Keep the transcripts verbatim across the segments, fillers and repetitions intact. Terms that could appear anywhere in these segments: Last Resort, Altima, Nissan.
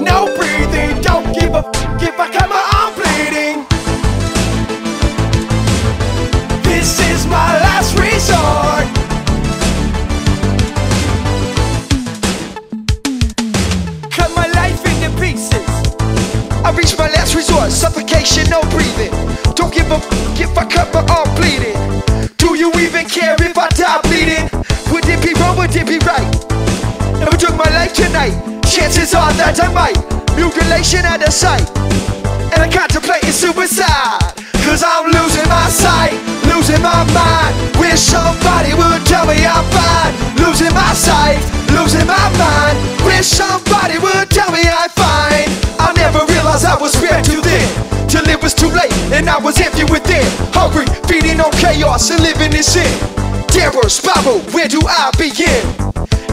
no breathing. Don't give a f if I come out, I'm bleeding. This is my last resort. Cut my life into pieces. I reach my last resort. Suffocation, no breathing. Don't give a f if I come out, I'm bleeding. Do you even care if I die bleeding? Would it be wrong? Would it be right? Never took my life tonight. Chances are that I might. Mutilation out of sight. And I'm contemplating suicide. Cause I'm losing my sight, losing my mind. Wish somebody would tell me I'm fine. Losing my sight, losing my mind. Wish somebody would tell me I'm fine. I never realized I was spared too thin, till it was too late and I was empty within. Hungry, feeding on chaos and living in sin. Terror, spiral, where do I begin?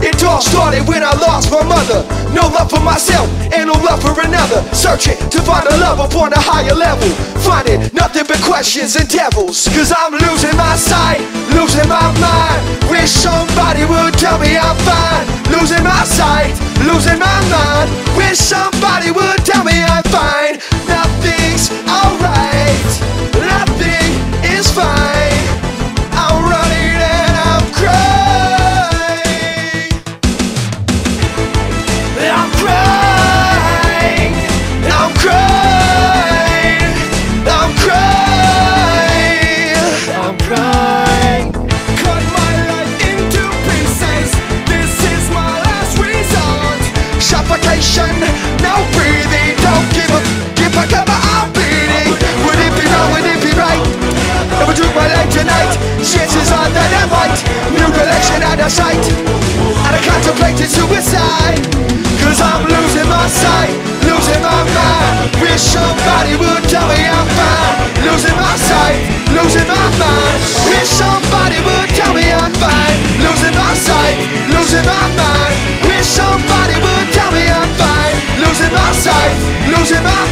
It all started when I lost my mother. No love for myself and no love for another. Searching to find a love upon a higher level. Finding nothing but questions and devils. Cause I'm losing my sight, losing my mind. Wish somebody would tell me I'm fine. Losing my sight, losing my mind. Wish somebody would tell me I'm fine. Nothing's alright, nothing is fine. I'm running and I'm crying. No breathing, don't give up. If I come out, I'm bleeding. Would it be wrong? Would it be right? Never took my life tonight. Chances are that I might. New collection out of sight. And I contemplated suicide. Cause I'm losing my sight, losing my mind. Wish somebody would tell me I'm fine. Losing my sight, losing my mind. Wish somebody would tell me I'm fine. Losing my sight, losing my mind. Wish somebody would tell me I'm fine. Losing my sight, losing my